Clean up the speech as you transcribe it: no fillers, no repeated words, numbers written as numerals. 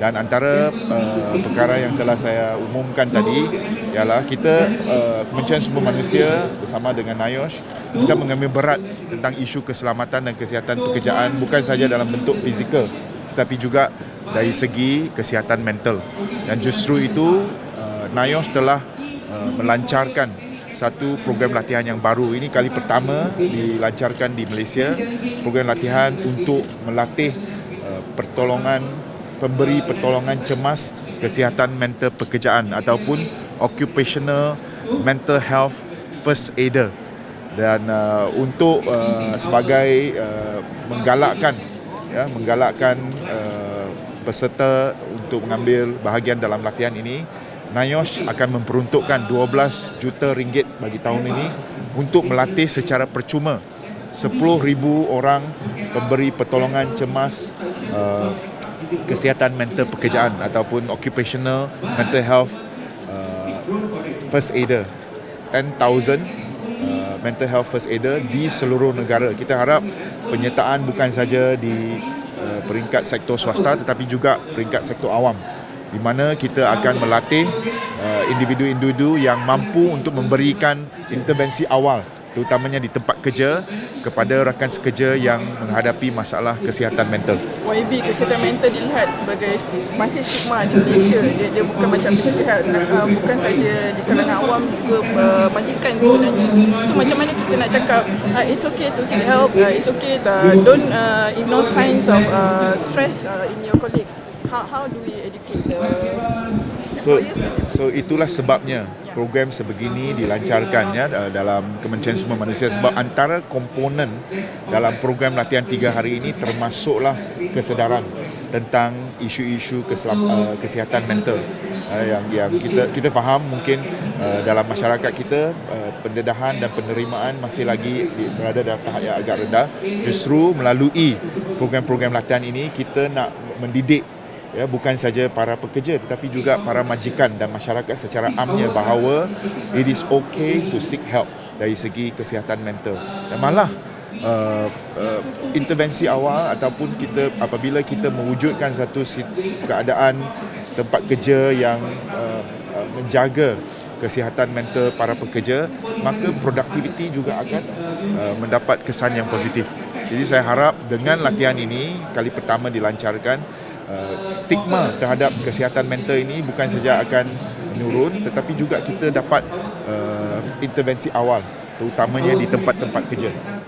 Dan antara perkara yang telah saya umumkan tadi ialah kita Kementerian Sumber Manusia bersama dengan NIOSH, kita mengambil berat tentang isu keselamatan dan kesihatan pekerjaan, bukan saja dalam bentuk fizikal tetapi juga dari segi kesihatan mental. Dan justru itu NIOSH telah melancarkan satu program latihan yang baru. Ini kali pertama dilancarkan di Malaysia, program latihan untuk melatih pemberi pertolongan cemas kesihatan mental pekerjaan ataupun Occupational Mental Health First Aider, dan untuk sebagai menggalakkan peserta untuk mengambil bahagian dalam latihan ini, NIOSH akan memperuntukkan 12 juta ringgit bagi tahun ini untuk melatih secara percuma 10,000 orang pemberi pertolongan cemas kesihatan mental pekerjaan ataupun Occupational Mental Health First Aider, 10,000 Mental Health First Aider di seluruh negara. Kita harap penyertaan bukan saja di peringkat sektor swasta tetapi juga peringkat sektor awam, di mana kita akan melatih individu-individu yang mampu untuk memberikan intervensi awal, terutamanya di tempat kerja, kepada rakan sekerja yang menghadapi masalah kesihatan mental. YB, kesihatan mental dilihat sebagai masih stigma di Malaysia. Dia bukan macam terlihat, bukan saja di kalangan awam, juga majikan sebenarnya. So macam mana kita nak cakap, it's okay to seek help, it's okay, don't ignore signs of stress in your colleagues. How do we educate the So itulah sebabnya program sebegini dilancarkan ya dalam Kementerian Sumber Manusia, sebab antara komponen dalam program latihan 3 hari ini termasuklah kesedaran tentang isu-isu kesihatan mental yang kita faham mungkin dalam masyarakat kita pendedahan dan penerimaan masih lagi berada dalam tahap yang agak rendah. Justru melalui program-program latihan ini kita nak mendidik, ya, bukan saja para pekerja tetapi juga para majikan dan masyarakat secara amnya bahawa it is okay to seek help dari segi kesihatan mental. Dan malah intervensi awal ataupun kita apabila kita mewujudkan satu keadaan tempat kerja yang menjaga kesihatan mental para pekerja, maka produktiviti juga akan mendapat kesan yang positif. Jadi saya harap dengan latihan ini kali pertama dilancarkan, stigma terhadap kesihatan mental ini bukan saja akan menurun tetapi juga kita dapat intervensi awal, terutamanya di tempat-tempat kerja.